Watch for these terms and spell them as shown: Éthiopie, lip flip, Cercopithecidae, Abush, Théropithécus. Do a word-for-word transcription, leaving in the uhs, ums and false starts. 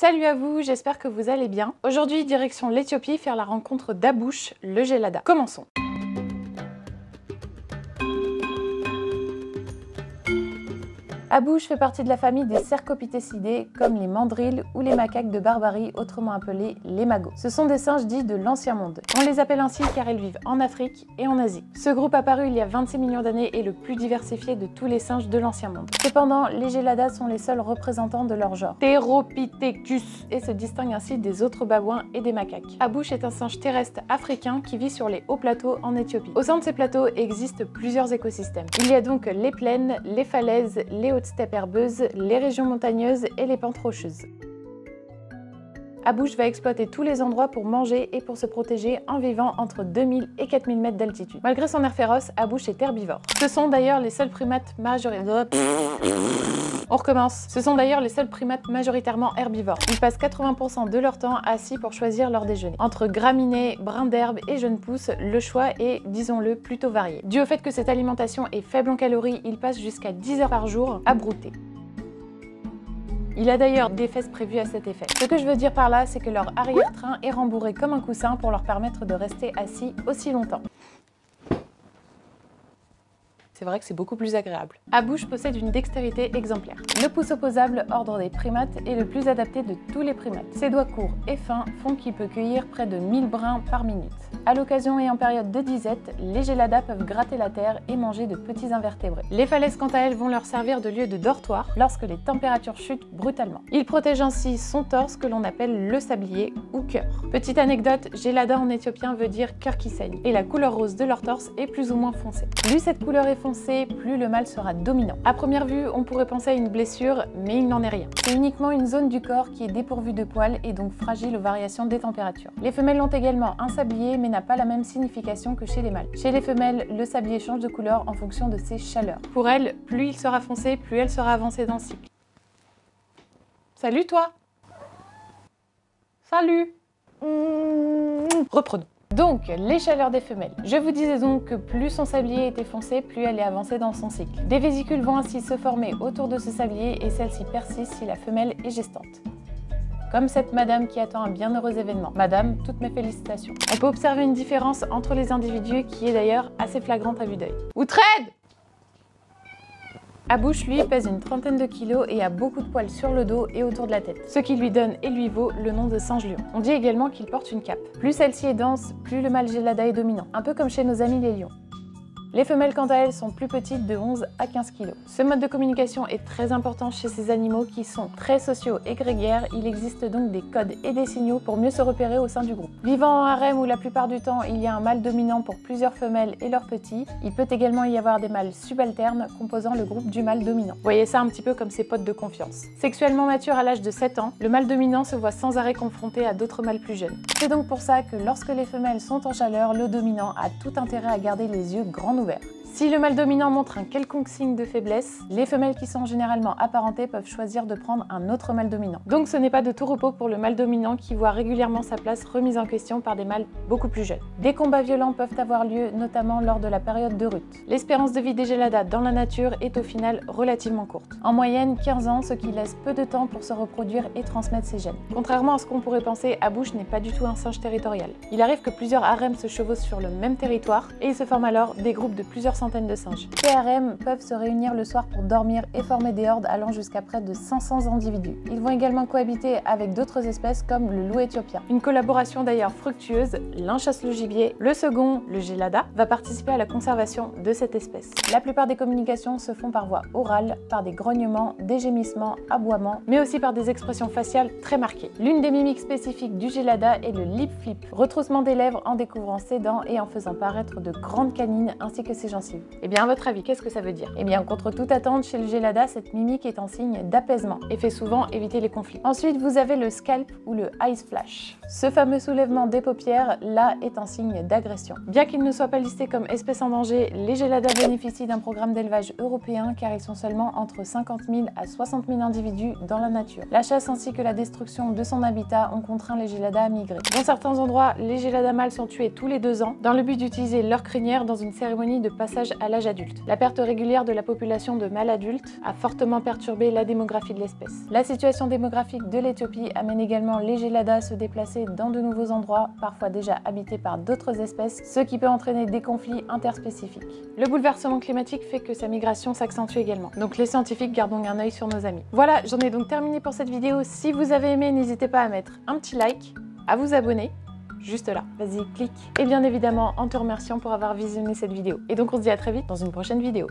Salut à vous, j'espère que vous allez bien. Aujourd'hui, direction l'Éthiopie, faire la rencontre d'Abush, le gelada. Commençons. Abush fait partie de la famille des Cercopithecidae, comme les mandrilles ou les macaques de barbarie, autrement appelés les magots. Ce sont des singes dits de l'Ancien Monde. On les appelle ainsi car ils vivent en Afrique et en Asie. Ce groupe apparu il y a vingt-six millions d'années est le plus diversifié de tous les singes de l'Ancien Monde. Cependant, les Geladas sont les seuls représentants de leur genre, Théropithécus, et se distinguent ainsi des autres babouins et des macaques. Abush est un singe terrestre africain qui vit sur les hauts plateaux en Éthiopie. Au sein de ces plateaux existent plusieurs écosystèmes. Il y a donc les plaines, les falaises, les hautes steppes herbeuses, les régions montagneuses et les pentes rocheuses. Abush va exploiter tous les endroits pour manger et pour se protéger en vivant entre deux mille et quatre mille mètres d'altitude. Malgré son air féroce, Abush est herbivore. Ce sont d'ailleurs les seuls primates majoritairement... On recommence. Ce sont d'ailleurs les seuls primates majoritairement herbivores. Ils passent quatre-vingts pour cent de leur temps assis pour choisir leur déjeuner. Entre graminées, brins d'herbe et jeunes pousses, le choix est, disons-le, plutôt varié. Dû au fait que cette alimentation est faible en calories, ils passent jusqu'à dix heures par jour à brouter. Il a d'ailleurs des fesses prévues à cet effet. Ce que je veux dire par là, c'est que leur arrière-train est rembourré comme un coussin pour leur permettre de rester assis aussi longtemps. C'est vrai que c'est beaucoup plus agréable. Abush possède une dextérité exemplaire. Le pouce opposable, ordre des primates, est le plus adapté de tous les primates. Ses doigts courts et fins font qu'il peut cueillir près de mille brins par minute. À l'occasion et en période de disette, les Geladas peuvent gratter la terre et manger de petits invertébrés. Les falaises quant à elles vont leur servir de lieu de dortoir lorsque les températures chutent brutalement. Ils protègent ainsi son torse que l'on appelle le sablier ou cœur. Petite anecdote, Gelada en éthiopien veut dire cœur qui saigne et la couleur rose de leur torse est plus ou moins foncée. Plus cette couleur est foncée, plus le mâle sera dominant. À première vue, on pourrait penser à une blessure, mais il n'en est rien. C'est uniquement une zone du corps qui est dépourvue de poils et donc fragile aux variations des températures. Les femelles ont également un sablier, mais n'a pas la même signification que chez les mâles. Chez les femelles, le sablier change de couleur en fonction de ses chaleurs. Pour elles, plus il sera foncé, plus elle sera avancée dans le cycle. Salut toi! Salut! Mmh. Reprenons. Donc, les chaleurs des femelles. Je vous disais donc que plus son sablier était foncé, plus elle est avancée dans son cycle. Des vésicules vont ainsi se former autour de ce sablier et celle-ci persiste si la femelle est gestante. Comme cette madame qui attend un bien heureux événement. Madame, toutes mes félicitations. On peut observer une différence entre les individus qui est d'ailleurs assez flagrante à vue d'œil. Outrède! Abush, lui, pèse une trentaine de kilos et a beaucoup de poils sur le dos et autour de la tête, ce qui lui donne et lui vaut le nom de singe lion. On dit également qu'il porte une cape. Plus celle-ci est dense, plus le mâle gelada est dominant, un peu comme chez nos amis les lions. Les femelles, quant à elles, sont plus petites, de onze à quinze kilos. Ce mode de communication est très important chez ces animaux qui sont très sociaux et grégaires. Il existe donc des codes et des signaux pour mieux se repérer au sein du groupe. Vivant en harem où la plupart du temps il y a un mâle dominant pour plusieurs femelles et leurs petits, il peut également y avoir des mâles subalternes composant le groupe du mâle dominant. Vous voyez ça un petit peu comme ses potes de confiance. Sexuellement mature à l'âge de sept ans, le mâle dominant se voit sans arrêt confronté à d'autres mâles plus jeunes. C'est donc pour ça que lorsque les femelles sont en chaleur, le dominant a tout intérêt à garder les yeux grands ouverts. Si le mâle dominant montre un quelconque signe de faiblesse, les femelles qui sont généralement apparentées peuvent choisir de prendre un autre mâle dominant. Donc ce n'est pas de tout repos pour le mâle dominant qui voit régulièrement sa place remise en question par des mâles beaucoup plus jeunes. Des combats violents peuvent avoir lieu, notamment lors de la période de rut. L'espérance de vie des Geladas dans la nature est au final relativement courte. En moyenne quinze ans, ce qui laisse peu de temps pour se reproduire et transmettre ses gènes. Contrairement à ce qu'on pourrait penser, Abush n'est pas du tout un singe territorial. Il arrive que plusieurs harems se chevauchent sur le même territoire et il se forme alors des groupes de plusieurs centaines de singes. Ces harems peuvent se réunir le soir pour dormir et former des hordes allant jusqu'à près de cinq cents individus. Ils vont également cohabiter avec d'autres espèces comme le loup éthiopien. Une collaboration d'ailleurs fructueuse, l'un chasse le gibier, le second, le gelada, va participer à la conservation de cette espèce. La plupart des communications se font par voie orale, par des grognements, des gémissements, aboiements, mais aussi par des expressions faciales très marquées. L'une des mimiques spécifiques du gelada est le lip flip, retroussement des lèvres en découvrant ses dents et en faisant paraître de grandes canines ainsi que ses gencives. Eh bien, à votre avis, qu'est-ce que ça veut dire? Eh bien, contre toute attente, chez le gelada, cette mimique est un signe d'apaisement et fait souvent éviter les conflits. Ensuite, vous avez le scalp ou le eyes flash. Ce fameux soulèvement des paupières, là, est un signe d'agression. Bien qu'ils ne soient pas listés comme espèce en danger, les geladas bénéficient d'un programme d'élevage européen car ils sont seulement entre cinquante mille à soixante mille individus dans la nature. La chasse ainsi que la destruction de son habitat ont contraint les geladas à migrer. Dans certains endroits, les geladas mâles sont tués tous les deux ans dans le but d'utiliser leur crinière dans une cérémonie de passage passage à l'âge adulte. La perte régulière de la population de mâles adultes a fortement perturbé la démographie de l'espèce. La situation démographique de l'Éthiopie amène également les géladas à se déplacer dans de nouveaux endroits, parfois déjà habités par d'autres espèces, ce qui peut entraîner des conflits interspécifiques. Le bouleversement climatique fait que sa migration s'accentue également. Donc les scientifiques gardent donc un œil sur nos amis. Voilà, j'en ai donc terminé pour cette vidéo. Si vous avez aimé, n'hésitez pas à mettre un petit like, à vous abonner, juste là, vas-y, clique. Et bien évidemment, en te remerciant pour avoir visionné cette vidéo. Et donc on se dit à très vite dans une prochaine vidéo.